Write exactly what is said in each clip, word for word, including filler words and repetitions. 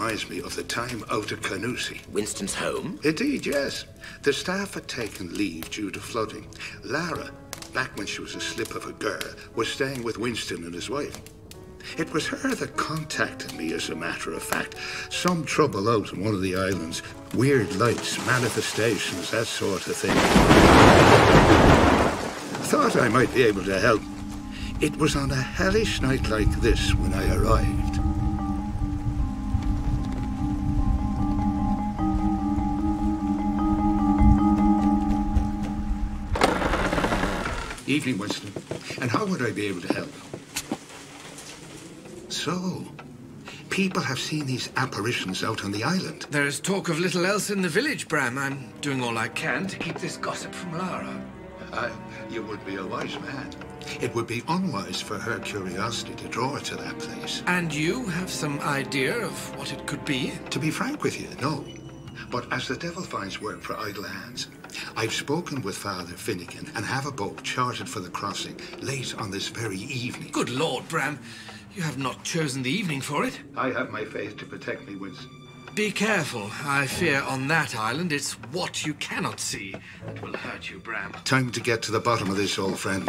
reminds me of the time out at Canoosie. Winston's home? Indeed, yes. The staff had taken leave due to flooding. Lara, back when she was a slip of a girl, was staying with Winston and his wife. It was her that contacted me, as a matter of fact. Some trouble out on one of the islands. Weird lights, manifestations, that sort of thing. Thought I might be able to help. It was on a hellish night like this when I arrived. Evening, Winston. And how would I be able to help? So, people have seen these apparitions out on the island. There is talk of little else in the village, Bram. I'm doing all I can to keep this gossip from Lara. I, you would be a wise man. It would be unwise for her curiosity to draw her to that place. And you have some idea of what it could be? To be frank with you, no. But as the devil finds work for idle hands, I've spoken with Father Finnegan and have a boat chartered for the crossing late on this very evening. Good Lord, Bram. You have not chosen the evening for it. I have my faith to protect me, Winston. Be careful. I fear on that island it's what you cannot see that will hurt you, Bram. Time to get to the bottom of this, old friend.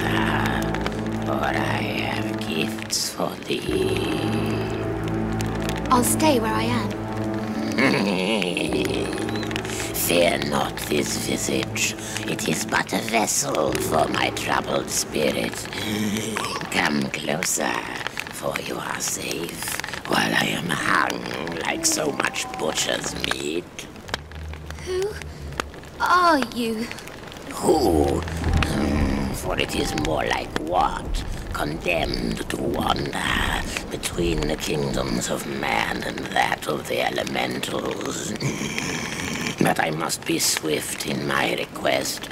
answer, for I have gifts for thee. I'll stay where I am. Fear not this visage. It is but a vessel for my troubled spirit. Come closer, for you are safe, while I am hung like so much butcher's meat. Who are you? Who? For it is more like what? Condemned to wander between the kingdoms of man and that of the elementals. But I must be swift in my request,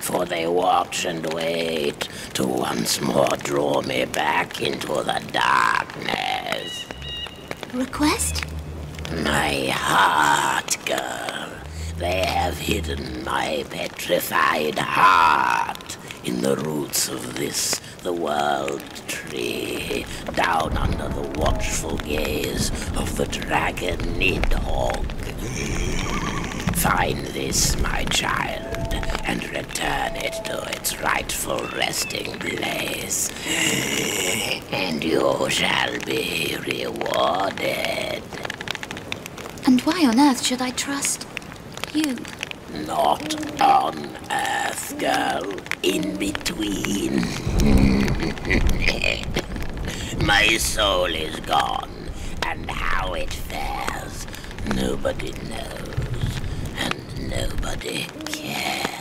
for they watch and wait to once more draw me back into the darkness. Request? My heart, girl. They have hidden my petrified heart in the roots of this, the world tree, down under the watchful gaze of the dragon Nidhogg. Find this, my child, and return it to its rightful resting place, and you shall be rewarded. And why on earth should I trust you? Not on earth, girl. In between. My soul is gone, and how it fares, nobody knows, and nobody cares.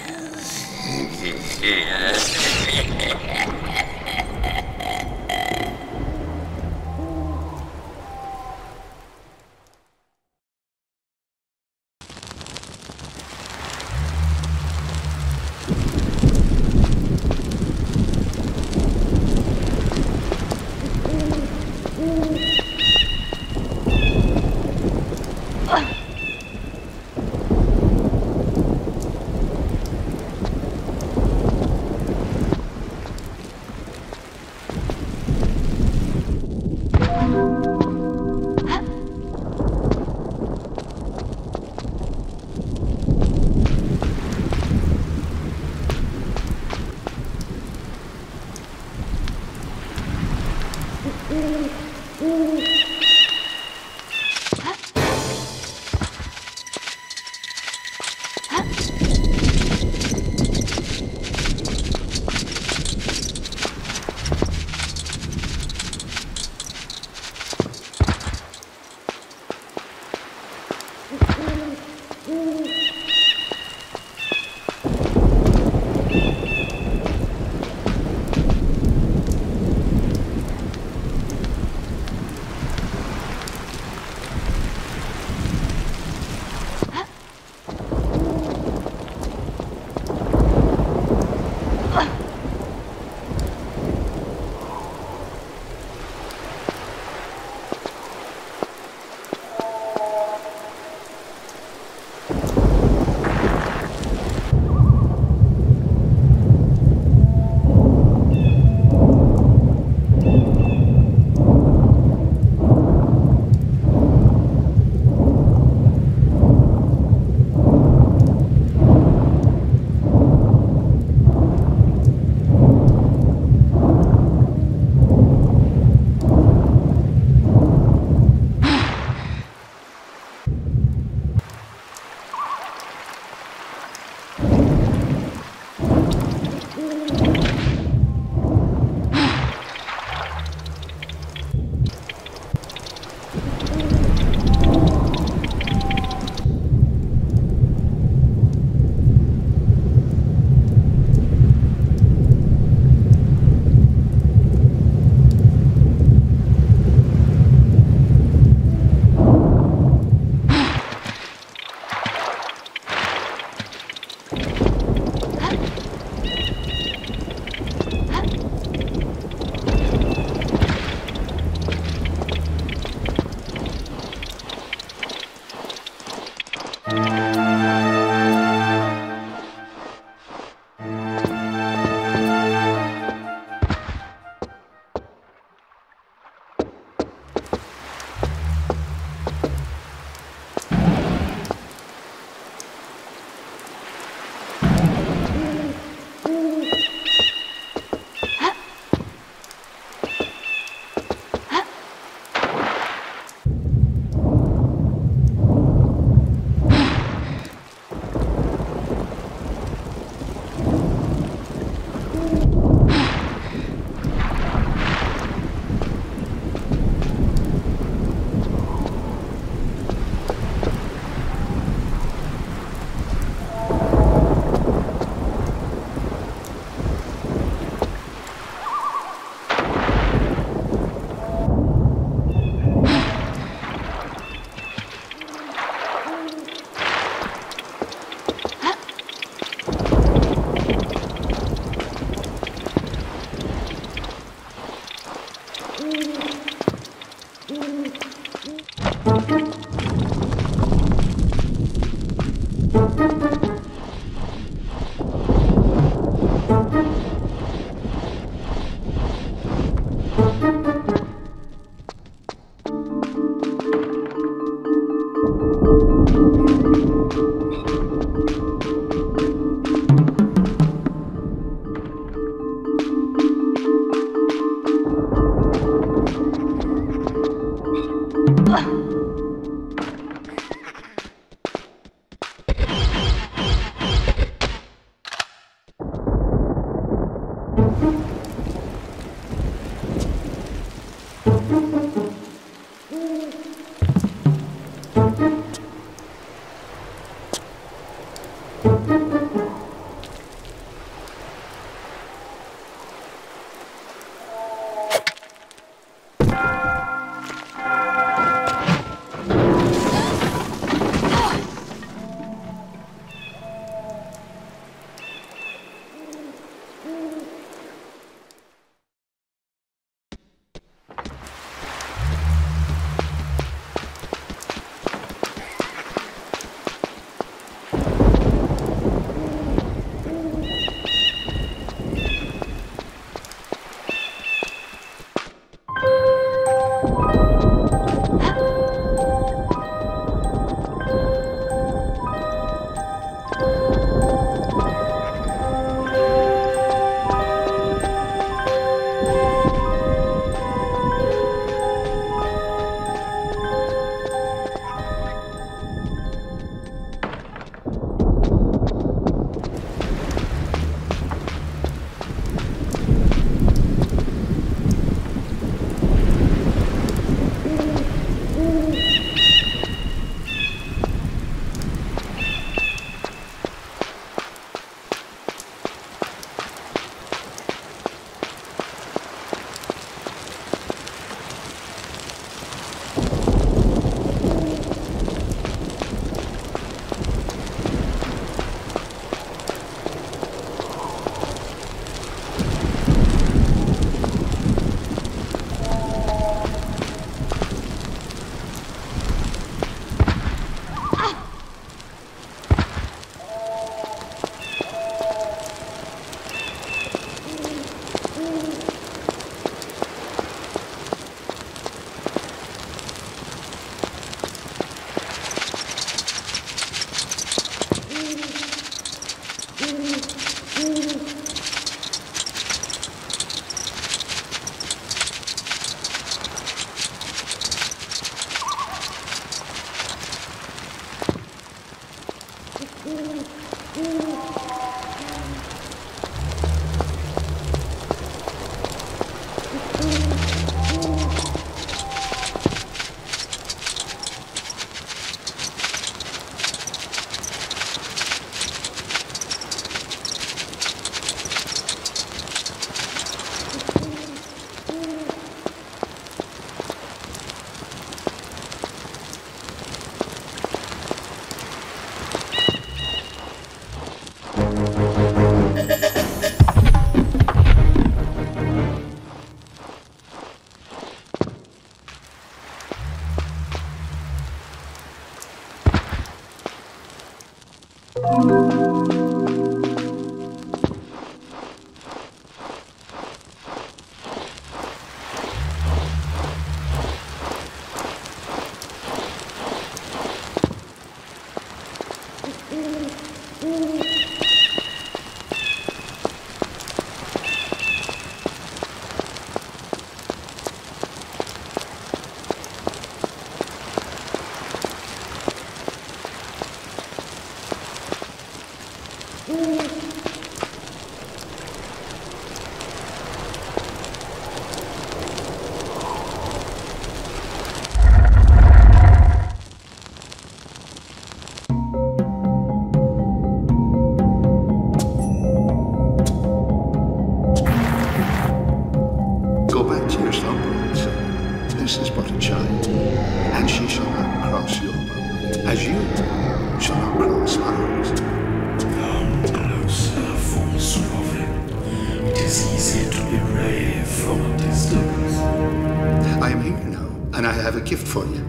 Gift for you,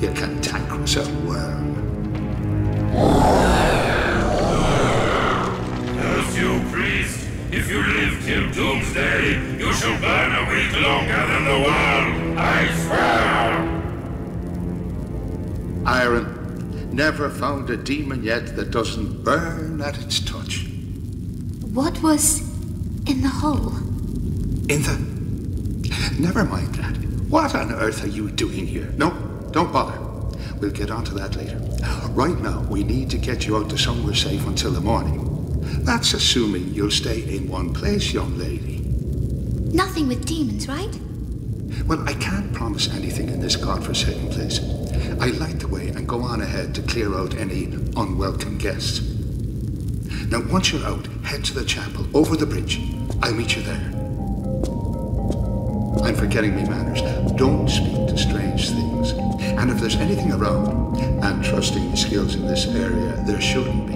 you cantankerous old worm. to burn a week longer than the world, I swear! Iron, never found a demon yet that doesn't burn at its touch. What was in the hole? In the... Never mind that. What on earth are you doing here? No, don't bother. We'll get onto that later. Right now, we need to get you out to somewhere safe until the morning. That's assuming you'll stay in one place, young lady. Nothing with demons, right? Well, I can't promise anything in this godforsaken place. I light the way and go on ahead to clear out any unwelcome guests. Now, once you're out, head to the chapel over the bridge. I'll meet you there. I'm forgetting me manners. Don't speak to strange things. And if there's anything around, and trusting the skills in this area, there shouldn't be.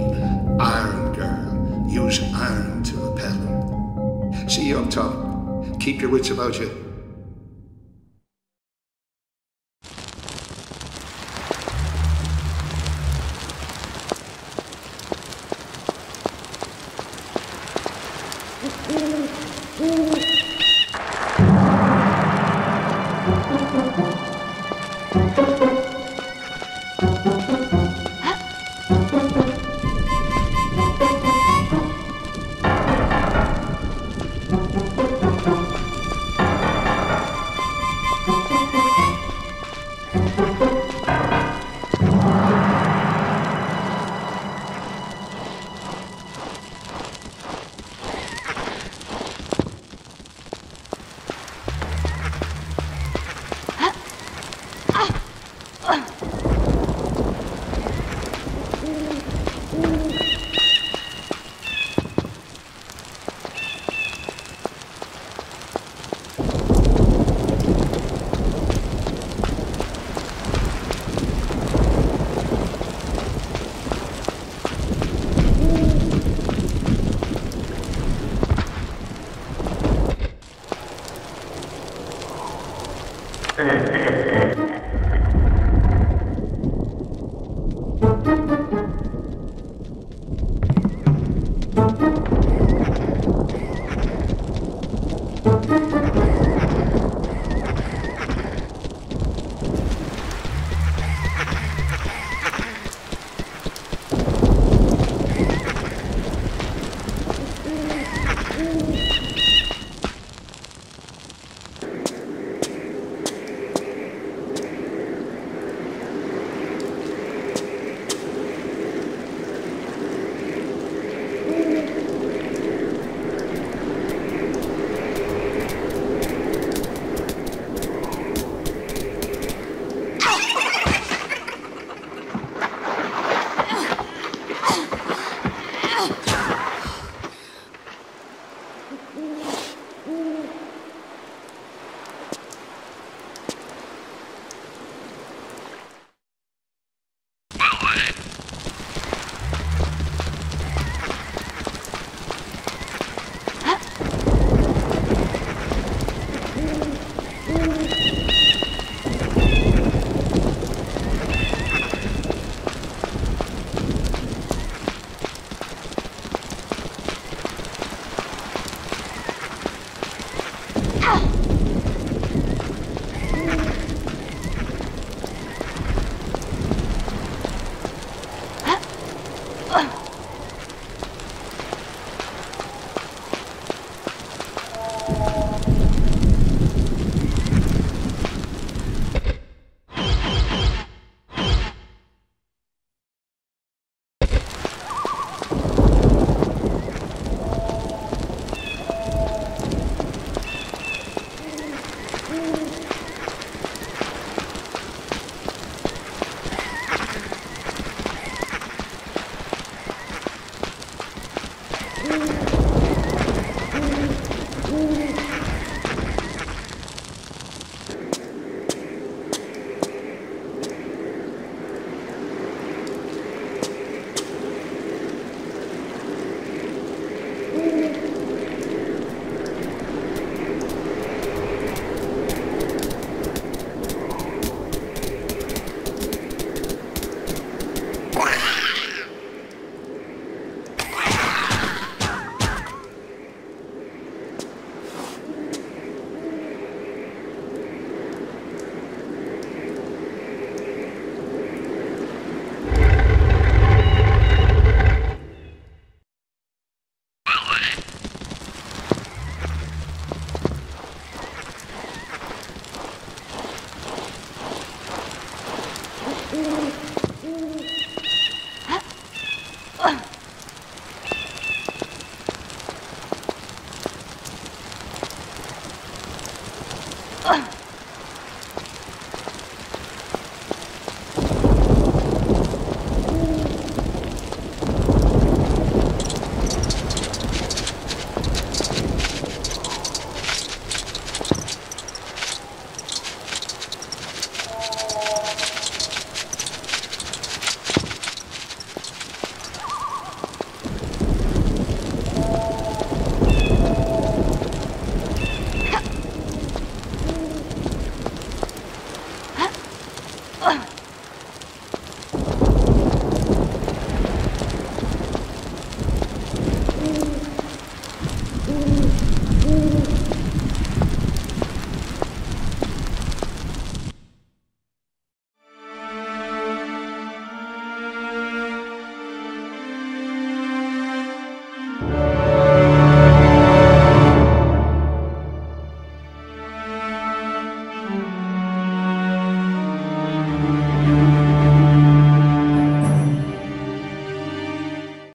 Iron Girl, use iron to repel them. See you on top. Keep your wits about you. Ugh!